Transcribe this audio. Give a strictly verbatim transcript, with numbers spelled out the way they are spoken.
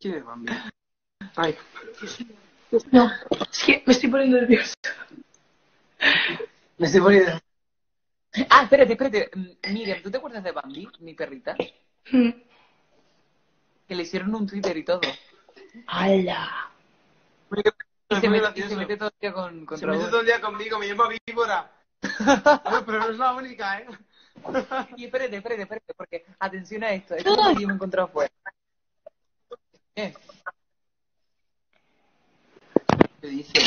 ¿Quién es Bambi? Ay. No, es que me estoy poniendo nerviosa. Me estoy poniendo... Ah, espérate, espérate. Miriam, ¿tú te acuerdas de Bambi, mi perrita? Mm. Que le hicieron un Twitter y todo. ¡Hala! Y se, me, y se mete todo el día con, con Se mete todo el día conmigo, me llama víbora. No, pero no es la única, ¿eh? Y espérate, espérate, espérate, porque atención a esto. Esto es lo que yo me he encontrado fuera. ¿Qué? ¿Qué dice?